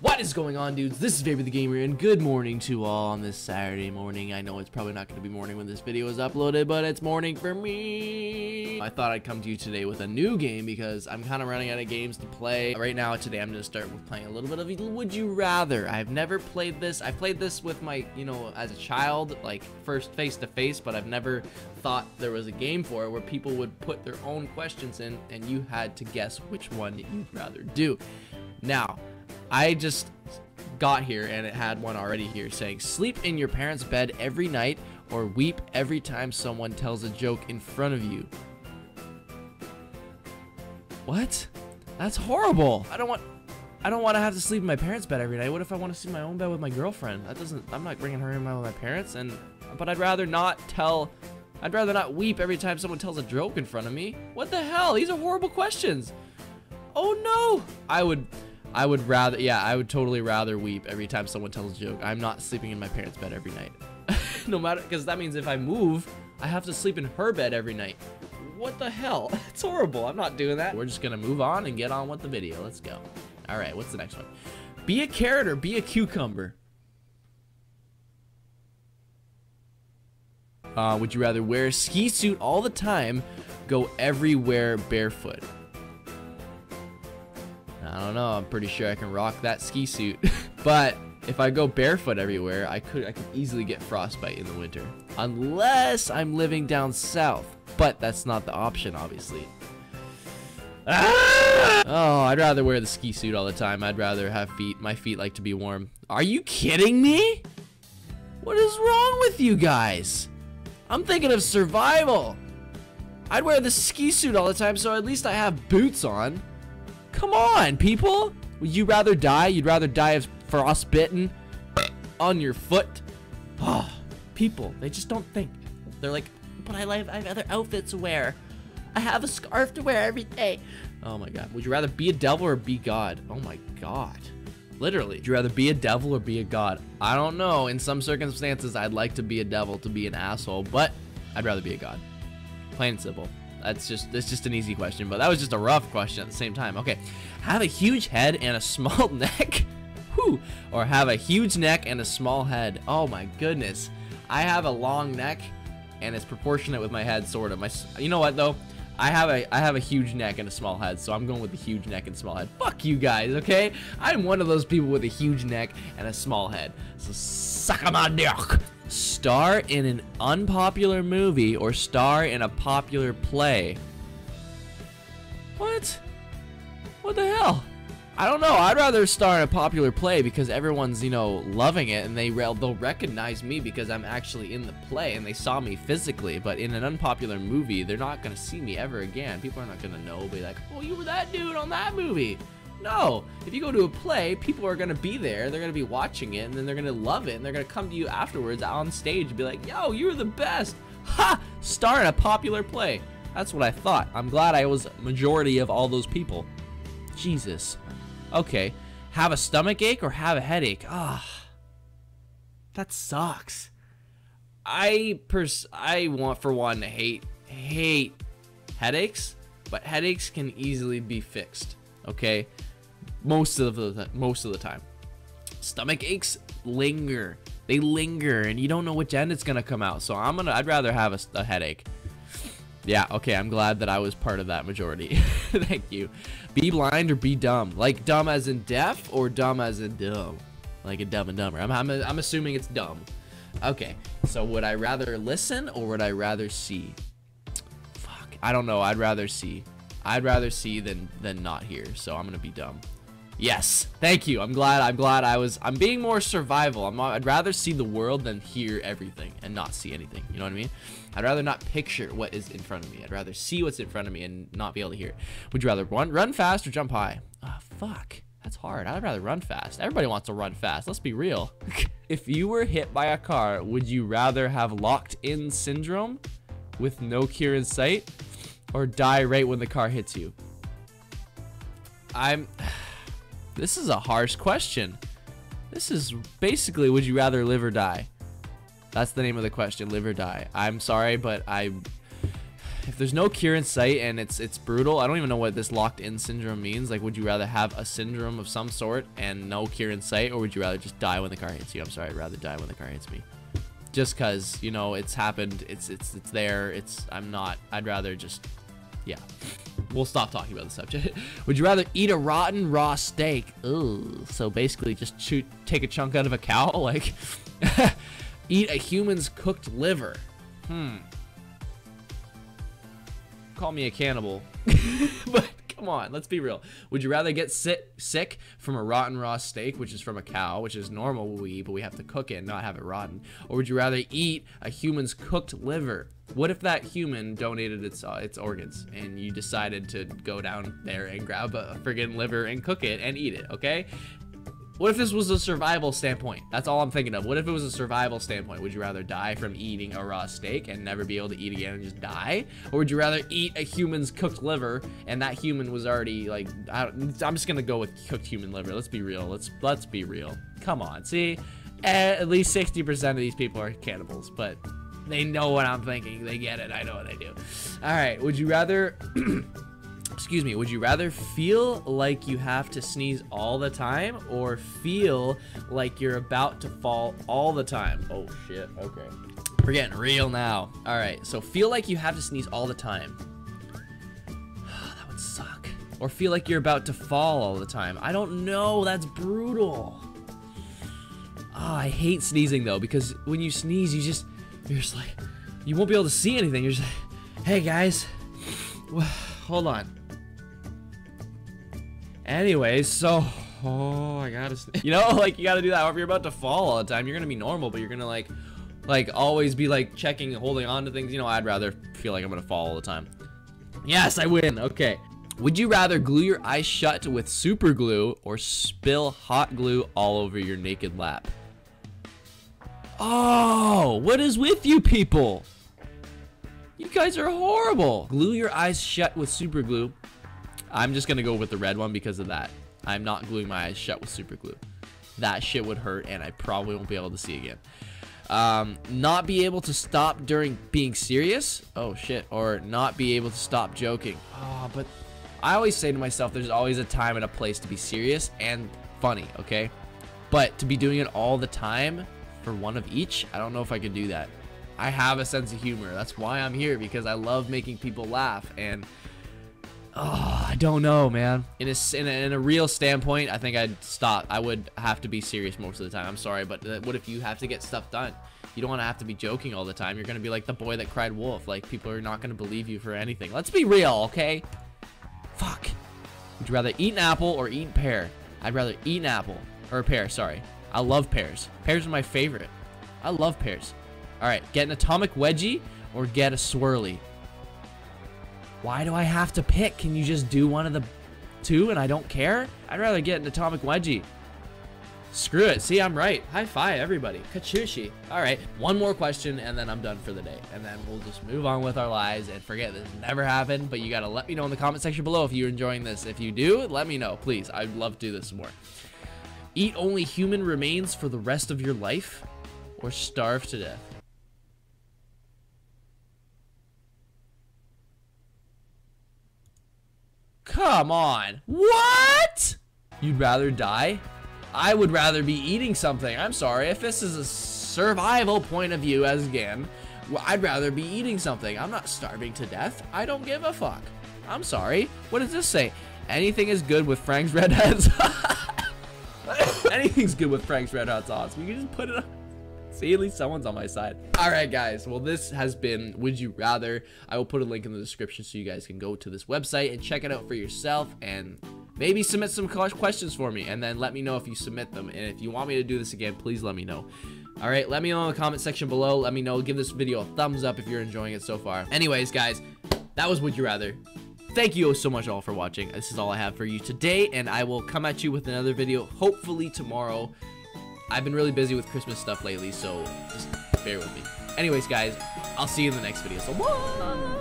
What is going on, dudes? This is Vapor the Gamer, and good morning to all on this Saturday morning. I know it's probably not going to be morning when this video is uploaded, but it's morning for me. I thought I'd come to you today with a new game because I'm kind of running out of games to play. Right now, today, I'm going to start with playing a little bit of Would You Rather. I've never played this. I played this with my, as a child, like first face-to-face, but I've never thought there was a game for it where people would put their own questions in, and you had to guess which one you'd rather do. Now, I just got here and it had one already here saying sleep in your parents' bed every night or weep every time someone tells a joke in front of you. What? That's horrible. I don't want to have to sleep in my parents' bed every night. What if I want to sleep in my own bed with my girlfriend? I'm not bringing her in my bed with my parents, but I'd rather not weep every time someone tells a joke in front of me. What the hell? These are horrible questions. Oh no. I would totally rather weep every time someone tells a joke. I'm not sleeping in my parents' bed every night. No matter, because that means if I move, I have to sleep in her bed every night. What the hell? It's horrible. I'm not doing that. We're just going to move on and get on with the video. Let's go. All right, what's the next one? Be a carrot or be a cucumber? Would you rather wear a ski suit all the time, go everywhere barefoot? I don't know, I'm pretty sure I can rock that ski suit. But if I go barefoot everywhere, I could easily get frostbite in the winter. Unless I'm living down south. But that's not the option, obviously. Ah! Oh, I'd rather wear the ski suit all the time. I'd rather have feet. My feet like to be warm. Are you kidding me? What is wrong with you guys? I'm thinking of survival. I'd wear the ski suit all the time, so at least I have boots on. Come on, people! Would you rather die? You'd rather die of frostbitten on your foot? Oh, people, they just don't think. They're like, but I have other outfits to wear. I have a scarf to wear every day. Oh my god. Would you rather be a devil or be God? Oh my god. Literally. Would you rather be a devil or be a god? I don't know. In some circumstances, I'd like to be a devil to be an asshole, but I'd rather be a god. Plain and simple. That's just an easy question, but that was just a rough question at the same time. Okay, have a huge head and a small neck. Whew. Or have a huge neck and a small head. Oh my goodness, I have a long neck and it's proportionate with my head, sort of. You know what though, I have a huge neck and a small head, so I'm going with the huge neck and small head. Fuck you guys. Okay, I'm one of those people with a huge neck and a small head, so suck on my dick. Star in an unpopular movie or star in a popular play? What? What the hell? I don't know. I'd rather star in a popular play because everyone's, loving it, and they'll recognize me because I'm actually in the play and they saw me physically. But in an unpopular movie, they're not going to see me ever again. People are not going to know. Be like, oh, you were that dude on that movie. No, if you go to a play, people are going to be there, they're going to be watching it, and then they're going to love it, and they're going to come to you afterwards on stage and be like, yo, you were the best. Ha! Star in a popular play. That's what I thought. I'm glad I was majority of all those people. Jesus. Okay. Have a stomach ache or have a headache? Ah, that sucks. I want, for one, hate headaches, but headaches can easily be fixed. Okay, most of the time. Stomach aches linger. They linger, and you don't know which end it's gonna come out. So I'd rather have a headache. Yeah. Okay. I'm glad that I was part of that majority. Thank you. Be blind or be dumb? Like dumb as in deaf, or dumb as in dumb? Like a Dumb and Dumber. I'm assuming it's dumb. Okay. So would I rather listen or would I rather see? Fuck. I don't know. I'd rather see. I'd rather see than not hear, so I'm gonna be dumb. Yes, thank you. I'm glad I'm being more survival. I'd rather see the world than hear everything and not see anything. You know what I mean? I'd rather not picture what is in front of me. I'd rather see what's in front of me and not be able to hear it. Would you rather run fast or jump high? Ah, fuck. That's hard. I'd rather run fast. Everybody wants to run fast. Let's be real. If you were hit by a car, would you rather have locked-in syndrome with no cure in sight? Or die right when the car hits you? This is a harsh question. This is basically, would you rather live or die? That's the name of the question, live or die. I'm sorry, but If there's no cure in sight and it's brutal, I don't even know what this locked-in syndrome means. Like, would you rather have a syndrome of some sort and no cure in sight, or would you rather just die when the car hits you? I'm sorry, I'd rather die when the car hits me. Just because, you know, it's happened, it's there, I'd rather just, yeah. We'll stop talking about the subject. Would you rather eat a rotten raw steak? Ooh, so basically just take a chunk out of a cow, like, eat a human's cooked liver. Call me a cannibal, but come on, let's be real. Would you rather get sick from a rotten raw steak, which is from a cow, which is normal we eat, but we have to cook it and not have it rotten, or would you rather eat a human's cooked liver? What if that human donated its organs and you decided to go down there and grab a friggin' liver and cook it and eat it? Okay, what if this was a survival standpoint? That's all I'm thinking of. What if it was a survival standpoint? Would you rather die from eating a raw steak and never be able to eat again and just die? Or would you rather eat a human's cooked liver and that human was already like, I'm just gonna go with cooked human liver. Let's be real, let's be real. Come on, see? At least 60% of these people are cannibals, but they know what I'm thinking. They get it, I know what I do. All right, would you rather, excuse me, would you rather feel like you have to sneeze all the time or feel like you're about to fall all the time? Oh shit, okay. We're getting real now. All right, so feel like you have to sneeze all the time. That would suck. Or feel like you're about to fall all the time. I don't know, that's brutal. Oh, I hate sneezing though, because when you sneeze, you're just like, you won't be able to see anything. You're just like, hey guys, hold on. Anyways, so, oh, I gotta, you know, like, you gotta do that. However, you're about to fall all the time, you're gonna be normal, but you're gonna, like, always be, like, checking and holding on to things. You know, I'd rather feel like I'm gonna fall all the time. Yes, I win. Okay. Would you rather glue your eyes shut with super glue or spill hot glue all over your naked lap? Oh, what is with you people? You guys are horrible. Glue your eyes shut with super glue. I'm just gonna go with the red one because of that. I'm not gluing my eyes shut with super glue. That shit would hurt and I probably won't be able to see again. Not be able to stop during being serious. Oh shit. Or not be able to stop joking. Oh, but I always say to myself, there's always a time and a place to be serious and funny, okay? But to be doing it all the time for one of each, I don't know if I could do that. I have a sense of humor. That's why I'm here, because I love making people laugh, and oh, I don't know, man. In a real standpoint, I think I'd stop. I would have to be serious most of the time. I'm sorry, but what if you have to get stuff done? You don't want to have to be joking all the time. You're going to be like the boy that cried wolf. Like, people are not going to believe you for anything. Let's be real, okay? Fuck. Would you rather eat an apple or eat a pear? I'd rather eat an apple. Or a pear, sorry. I love pears. Pears are my favorite. I love pears. All right, get an atomic wedgie or get a swirly. Why do I have to pick? Can you just do one of the two and I don't care? I'd rather get an atomic wedgie. Screw it. See, I'm right. High five, everybody. Kachushi. All right. One more question, and then I'm done for the day. And then we'll just move on with our lives and forget this never happened. But you got to let me know in the comment section below if you're enjoying this. If you do, let me know, please. I'd love to do this more. Eat only human remains for the rest of your life or starve to death? Come on. What? You'd rather die? I would rather be eating something. I'm sorry. If this is a survival point of view, as again, well, I'd rather be eating something. I'm not starving to death. I don't give a fuck. I'm sorry. What does this say? Anything is good with Frank's Red Hot Sauce. Anything's good with Frank's Red Hot Sauce. We can just put it on. See, at least someone's on my side. All right, guys. Well, this has been Would You Rather. I will put a link in the description so you guys can go to this website and check it out for yourself and maybe submit some questions for me and then let me know if you submit them. And if you want me to do this again, please let me know. All right, let me know in the comment section below. Let me know. Give this video a thumbs up if you're enjoying it so far. Anyways, guys, that was Would You Rather. Thank you so much all for watching. This is all I have for you today, and I will come at you with another video hopefully tomorrow. I've been really busy with Christmas stuff lately, so just bear with me. Anyways, guys, I'll see you in the next video. So, bye!